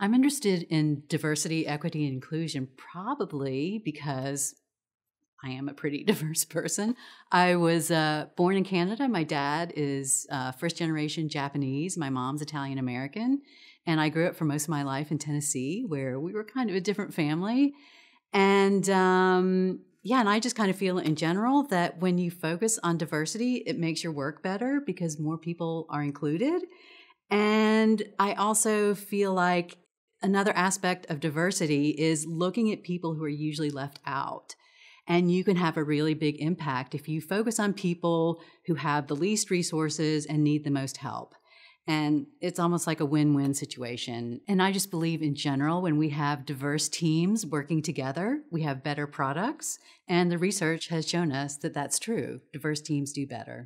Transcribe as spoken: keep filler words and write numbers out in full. I'm interested in diversity, equity, and inclusion probably because I am a pretty diverse person. I was uh, born in Canada. My dad is uh, first-generation Japanese. My mom's Italian-American. And I grew up for most of my life in Tennessee, where we were kind of a different family. And um, yeah, and I just kind of feel in general that when you focus on diversity, it makes your work better because more people are included. And I also feel like another aspect of diversity is looking at people who are usually left out. And you can have a really big impact if you focus on people who have the least resources and need the most help. And it's almost like a win-win situation. And I just believe in general, when we have diverse teams working together, we have better products. And the research has shown us that that's true. Diverse teams do better.